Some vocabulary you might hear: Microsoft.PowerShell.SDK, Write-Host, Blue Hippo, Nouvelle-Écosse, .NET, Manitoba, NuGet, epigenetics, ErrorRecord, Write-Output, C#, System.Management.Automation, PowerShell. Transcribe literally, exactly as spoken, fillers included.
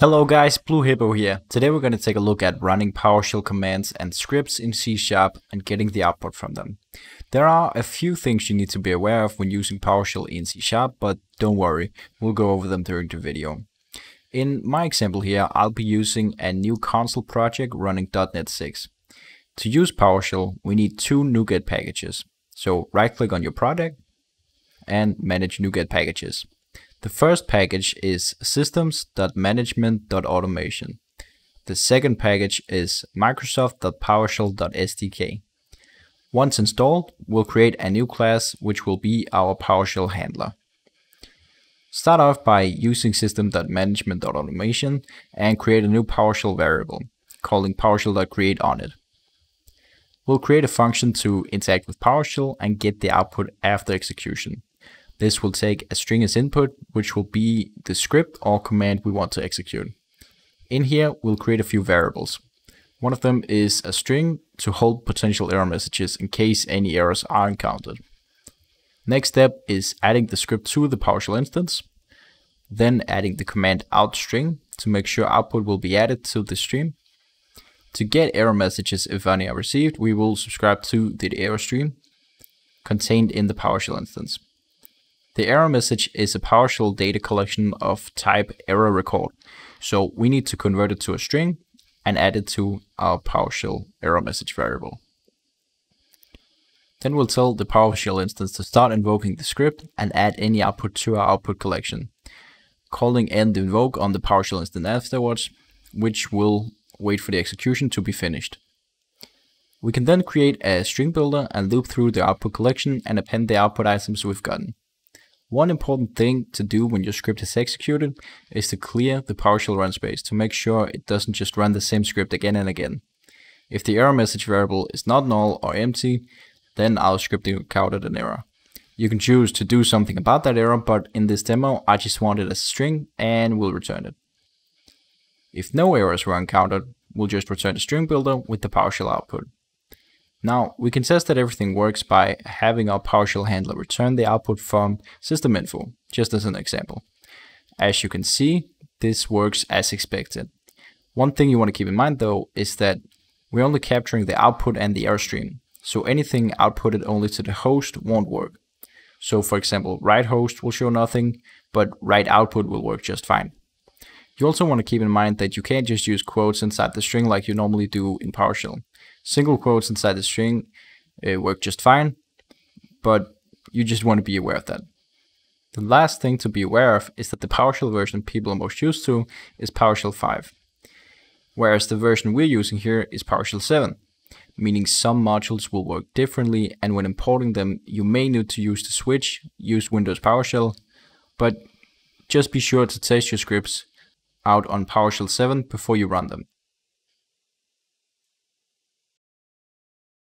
Hello guys, Blue Hippo here. Today we're going to take a look at running PowerShell commands and scripts in C sharp and getting the output from them. There are a few things you need to be aware of when using PowerShell in C sharp, but don't worry, we'll go over them during the video. In my example here, I'll be using a new console project running dot net six. To use PowerShell, we need two NuGet packages. So right-click on your product and manage NuGet packages. The first package is Systems.Management.Automation. The second package is Microsoft.PowerShell.S D K. Once installed, we'll create a new class which will be our PowerShell handler. Start off by using System.Management.Automation and create a new PowerShell variable, calling PowerShell.Create on it. We'll create a function to interact with PowerShell and get the output after execution. This will take a string as input, which will be the script or command we want to execute. In here, we'll create a few variables. One of them is a string to hold potential error messages in case any errors are encountered. Next step is adding the script to the PowerShell instance, then adding the command out string to make sure output will be added to the stream. To get error messages if any are received, we will subscribe to the error stream contained in the PowerShell instance. The error message is a PowerShell data collection of type ErrorRecord, so we need to convert it to a string and add it to our PowerShell error message variable. Then we'll tell the PowerShell instance to start invoking the script and add any output to our output collection, calling end invoke on the PowerShell instance afterwards, which will wait for the execution to be finished. We can then create a string builder and loop through the output collection and append the output items we've gotten. One important thing to do when your script is executed is to clear the PowerShell run space to make sure it doesn't just run the same script again and again. If the error message variable is not null or empty, then our script encountered an error. You can choose to do something about that error, but in this demo, I just want it as a string and we'll return it. If no errors were encountered, we'll just return the string builder with the PowerShell output. Now, we can test that everything works by having our PowerShell handler return the output from system info, just as an example. As you can see, this works as expected. One thing you want to keep in mind though, is that we're only capturing the output and the error stream, so anything outputted only to the host won't work. So for example, Write-Host will show nothing, but Write-Output will work just fine. You also want to keep in mind that you can't just use quotes inside the string like you normally do in PowerShell. Single quotes inside the string uh, work just fine, but you just want to be aware of that. The last thing to be aware of is that the PowerShell version people are most used to is PowerShell five, whereas the version we're using here is PowerShell seven, meaning some modules will work differently, and when importing them, you may need to use the switch, use Windows PowerShell, but just be sure to test your scripts out on PowerShell seven before you run them.